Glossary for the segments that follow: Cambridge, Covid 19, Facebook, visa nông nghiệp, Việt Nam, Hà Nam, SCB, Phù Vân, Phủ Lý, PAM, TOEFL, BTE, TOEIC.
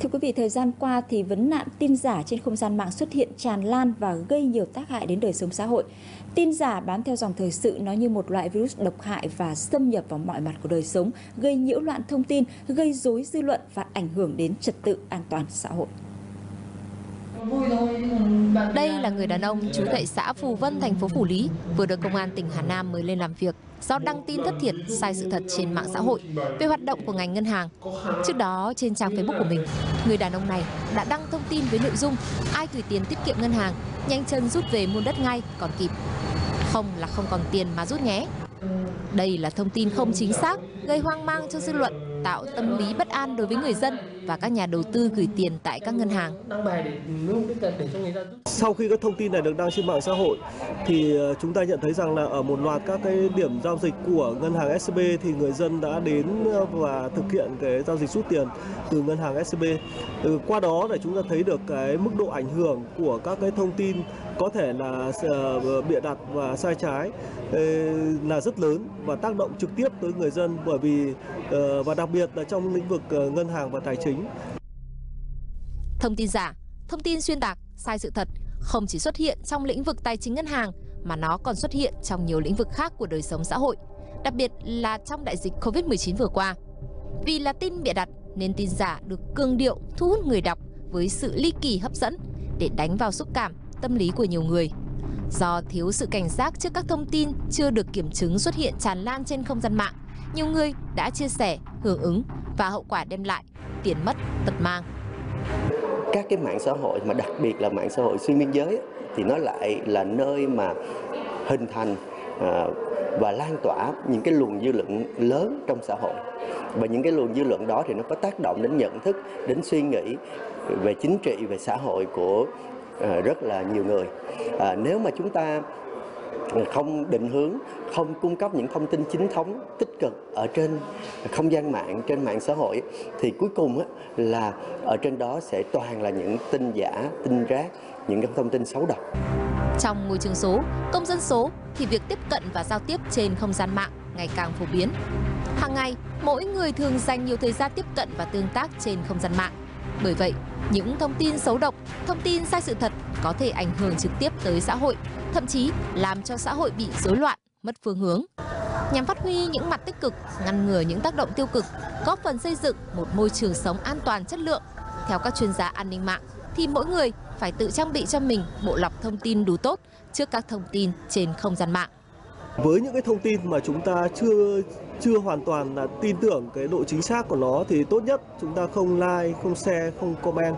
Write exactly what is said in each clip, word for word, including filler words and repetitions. Thưa quý vị, thời gian qua thì vấn nạn tin giả trên không gian mạng xuất hiện tràn lan và gây nhiều tác hại đến đời sống xã hội. Tin giả bám theo dòng thời sự, nó như một loại virus độc hại và xâm nhập vào mọi mặt của đời sống, gây nhiễu loạn thông tin, gây rối dư luận và ảnh hưởng đến trật tự an toàn xã hội. Đây là người đàn ông trú tại xã Phù Vân, thành phố Phủ Lý, vừa được Công an tỉnh Hà Nam mới lên làm việc do đăng tin thất thiệt, sai sự thật trên mạng xã hội về hoạt động của ngành ngân hàng. Trước đó, trên trang Facebook của mình, người đàn ông này đã đăng thông tin với nội dung ai gửi tiền tiết kiệm ngân hàng, nhanh chân rút về mua đất ngay, còn kịp. Không là không còn tiền mà rút nhé. Đây là thông tin không chính xác, gây hoang mang cho dư luận, tạo tâm lý bất an đối với người dân và các nhà đầu tư gửi tiền tại các ngân hàng. Sau khi các thông tin này được đăng trên mạng xã hội thì chúng ta nhận thấy rằng là ở một loạt các cái điểm giao dịch của ngân hàng ét xê bê thì người dân đã đến và thực hiện cái giao dịch rút tiền từ ngân hàng ét xê bê. Qua đó để chúng ta thấy được cái mức độ ảnh hưởng của các cái thông tin có thể là bịa đặt và sai trái là rất lớn và tác động trực tiếp tới người dân, bởi vì và đặc biệt là trong lĩnh vực ngân hàng và tài chính. Thông tin giả, thông tin xuyên tạc, sai sự thật không chỉ xuất hiện trong lĩnh vực tài chính ngân hàng mà nó còn xuất hiện trong nhiều lĩnh vực khác của đời sống xã hội, đặc biệt là trong đại dịch Covid mười chín vừa qua. Vì là tin bịa đặt nên tin giả được cường điệu thu hút người đọc với sự ly kỳ hấp dẫn để đánh vào xúc cảm, tâm lý của nhiều người. Do thiếu sự cảnh giác trước các thông tin chưa được kiểm chứng xuất hiện tràn lan trên không gian mạng, nhiều người đã chia sẻ, hưởng ứng và hậu quả đem lại tiền mất tật mang. Các cái mạng xã hội mà đặc biệt là mạng xã hội xuyên biên giới thì nó lại là nơi mà hình thành và lan tỏa những cái luồng dư luận lớn trong xã hội, và những cái luồng dư luận đó thì nó có tác động đến nhận thức, đến suy nghĩ về chính trị, về xã hội của rất là nhiều người. Nếu mà chúng ta không định hướng, không cung cấp những thông tin chính thống tích cực ở trên không gian mạng, trên mạng xã hội, thì cuối cùng là ở trên đó sẽ toàn là những tin giả, tin rác, những cái thông tin xấu độc. Trong môi trường số, công dân số thì việc tiếp cận và giao tiếp trên không gian mạng ngày càng phổ biến. Hàng ngày, mỗi người thường dành nhiều thời gian tiếp cận và tương tác trên không gian mạng. Bởi vậy, những thông tin xấu độc, thông tin sai sự thật có thể ảnh hưởng trực tiếp tới xã hội, thậm chí làm cho xã hội bị rối loạn, mất phương hướng. Nhằm phát huy những mặt tích cực, ngăn ngừa những tác động tiêu cực, góp phần xây dựng một môi trường sống an toàn chất lượng, theo các chuyên gia an ninh mạng, thì mỗi người phải tự trang bị cho mình bộ lọc thông tin đủ tốt trước các thông tin trên không gian mạng. Với những cái thông tin mà chúng ta chưa chưa hoàn toàn là tin tưởng cái độ chính xác của nó thì tốt nhất chúng ta không like, không share, không comment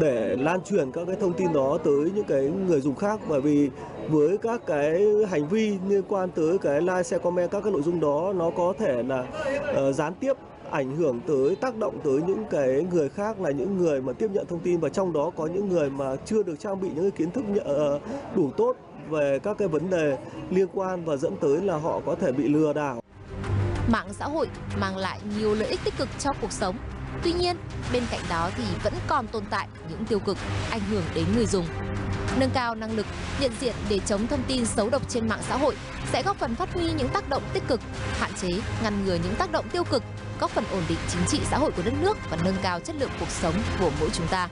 để lan truyền các cái thông tin đó tới những cái người dùng khác, bởi vì với các cái hành vi liên quan tới cái like, share, comment các cái nội dung đó, nó có thể là uh, gián tiếp ảnh hưởng tới, tác động tới những cái người khác, là những người mà tiếp nhận thông tin, và trong đó có những người mà chưa được trang bị những cái kiến thức uh, đủ tốt về các cái vấn đề liên quan, và dẫn tới là họ có thể bị lừa đảo. Mạng xã hội mang lại nhiều lợi ích tích cực cho cuộc sống. Tuy nhiên, bên cạnh đó thì vẫn còn tồn tại những tiêu cực ảnh hưởng đến người dùng. Nâng cao năng lực nhận diện để chống thông tin xấu độc trên mạng xã hội sẽ góp phần phát huy những tác động tích cực, hạn chế, ngăn ngừa những tác động tiêu cực, góp phần ổn định chính trị xã hội của đất nước và nâng cao chất lượng cuộc sống của mỗi chúng ta.